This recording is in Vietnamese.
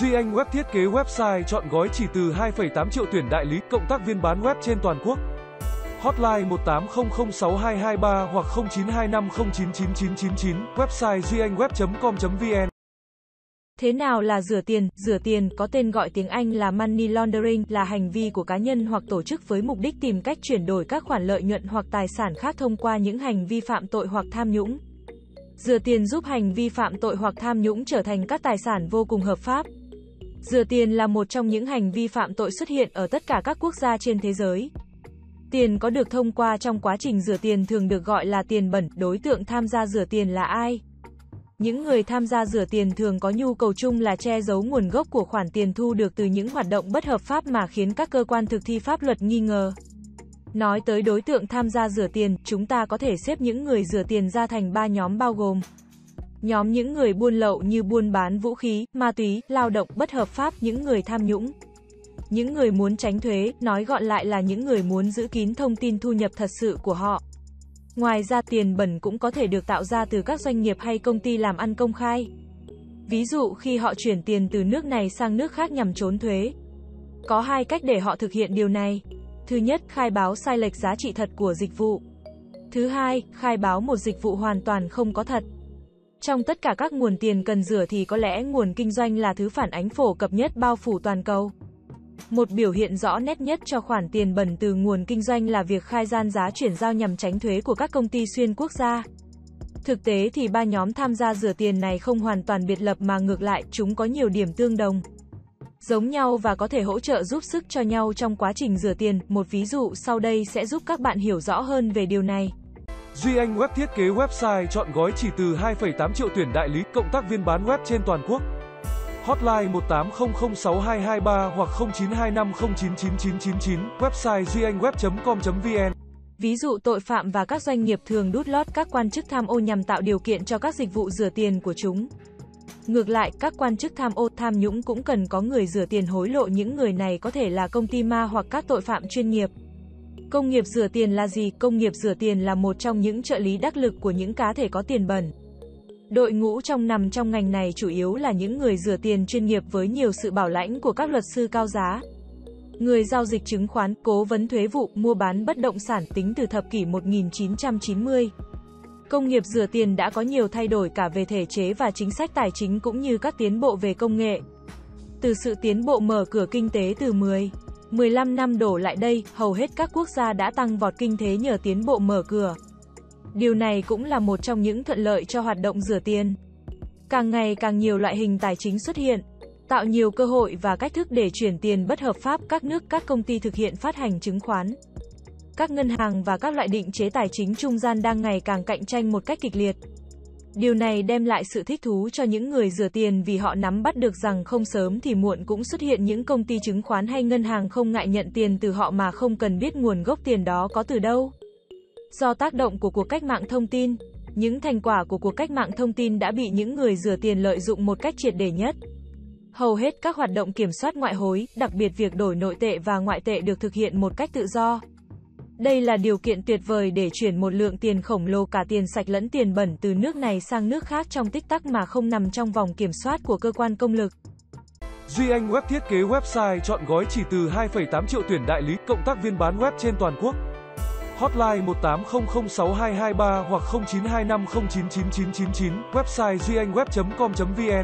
Duy Anh Web thiết kế website chọn gói chỉ từ 2,8 triệu tuyển đại lý, cộng tác viên bán web trên toàn quốc. Hotline 18006223 hoặc 0925099999, website duyanhweb.com.vn. Thế nào là rửa tiền? Rửa tiền có tên gọi tiếng Anh là money laundering, là hành vi của cá nhân hoặc tổ chức với mục đích tìm cách chuyển đổi các khoản lợi nhuận hoặc tài sản khác thông qua những hành vi phạm tội hoặc tham nhũng. Rửa tiền giúp hành vi phạm tội hoặc tham nhũng trở thành các tài sản vô cùng hợp pháp. Rửa tiền là một trong những hành vi phạm tội xuất hiện ở tất cả các quốc gia trên thế giới. Tiền có được thông qua trong quá trình rửa tiền thường được gọi là tiền bẩn. Đối tượng tham gia rửa tiền là ai? Những người tham gia rửa tiền thường có nhu cầu chung là che giấu nguồn gốc của khoản tiền thu được từ những hoạt động bất hợp pháp mà khiến các cơ quan thực thi pháp luật nghi ngờ. Nói tới đối tượng tham gia rửa tiền, chúng ta có thể xếp những người rửa tiền ra thành 3 nhóm bao gồm: nhóm những người buôn lậu như buôn bán vũ khí, ma túy, lao động bất hợp pháp, những người tham nhũng, những người muốn tránh thuế, nói gọn lại là những người muốn giữ kín thông tin thu nhập thật sự của họ. Ngoài ra, tiền bẩn cũng có thể được tạo ra từ các doanh nghiệp hay công ty làm ăn công khai. Ví dụ khi họ chuyển tiền từ nước này sang nước khác nhằm trốn thuế. Có hai cách để họ thực hiện điều này. Thứ nhất, khai báo sai lệch giá trị thật của dịch vụ. Thứ hai, khai báo một dịch vụ hoàn toàn không có thật. Trong tất cả các nguồn tiền cần rửa thì có lẽ nguồn kinh doanh là thứ phản ánh phổ cập nhất, bao phủ toàn cầu. Một biểu hiện rõ nét nhất cho khoản tiền bẩn từ nguồn kinh doanh là việc khai gian giá chuyển giao nhằm tránh thuế của các công ty xuyên quốc gia. Thực tế thì ba nhóm tham gia rửa tiền này không hoàn toàn biệt lập mà ngược lại, chúng có nhiều điểm tương đồng, giống nhau và có thể hỗ trợ giúp sức cho nhau trong quá trình rửa tiền. Một ví dụ sau đây sẽ giúp các bạn hiểu rõ hơn về điều này. Duy Anh Web thiết kế website chọn gói chỉ từ 2,8 triệu tuyển đại lý, cộng tác viên bán web trên toàn quốc. Hotline 18006223 hoặc 0925099999, website duyanhweb.com.vn. Ví dụ tội phạm và các doanh nghiệp thường đút lót các quan chức tham ô nhằm tạo điều kiện cho các dịch vụ rửa tiền của chúng. Ngược lại, các quan chức tham ô, tham nhũng cũng cần có người rửa tiền hối lộ. Những người này có thể là công ty ma hoặc các tội phạm chuyên nghiệp. Công nghiệp rửa tiền là gì? Công nghiệp rửa tiền là một trong những trợ lý đắc lực của những cá thể có tiền bẩn. Đội ngũ nằm trong ngành này chủ yếu là những người rửa tiền chuyên nghiệp với nhiều sự bảo lãnh của các luật sư cao giá, người giao dịch chứng khoán, cố vấn thuế vụ, mua bán bất động sản. Tính từ thập kỷ 1990, công nghiệp rửa tiền đã có nhiều thay đổi cả về thể chế và chính sách tài chính cũng như các tiến bộ về công nghệ. Từ sự tiến bộ mở cửa kinh tế từ 10-15 năm đổ lại đây, hầu hết các quốc gia đã tăng vọt kinh tế nhờ tiến bộ mở cửa. Điều này cũng là một trong những thuận lợi cho hoạt động rửa tiền. Càng ngày càng nhiều loại hình tài chính xuất hiện, tạo nhiều cơ hội và cách thức để chuyển tiền bất hợp pháp. Các nước, các công ty thực hiện phát hành chứng khoán, các ngân hàng và các loại định chế tài chính trung gian đang ngày càng cạnh tranh một cách kịch liệt. Điều này đem lại sự thích thú cho những người rửa tiền vì họ nắm bắt được rằng không sớm thì muộn cũng xuất hiện những công ty chứng khoán hay ngân hàng không ngại nhận tiền từ họ mà không cần biết nguồn gốc tiền đó có từ đâu. Do tác động của cuộc cách mạng thông tin, những thành quả của cuộc cách mạng thông tin đã bị những người rửa tiền lợi dụng một cách triệt để nhất. Hầu hết các hoạt động kiểm soát ngoại hối, đặc biệt việc đổi nội tệ và ngoại tệ, được thực hiện một cách tự do. Đây là điều kiện tuyệt vời để chuyển một lượng tiền khổng lồ, cả tiền sạch lẫn tiền bẩn, từ nước này sang nước khác trong tích tắc mà không nằm trong vòng kiểm soát của cơ quan công lực. Duy Anh Web thiết kế website chọn gói chỉ từ 2,8 triệu tuyển đại lý, cộng tác viên bán web trên toàn quốc. Hotline 18006223 hoặc 0925099999, website duyanhweb.com.vn.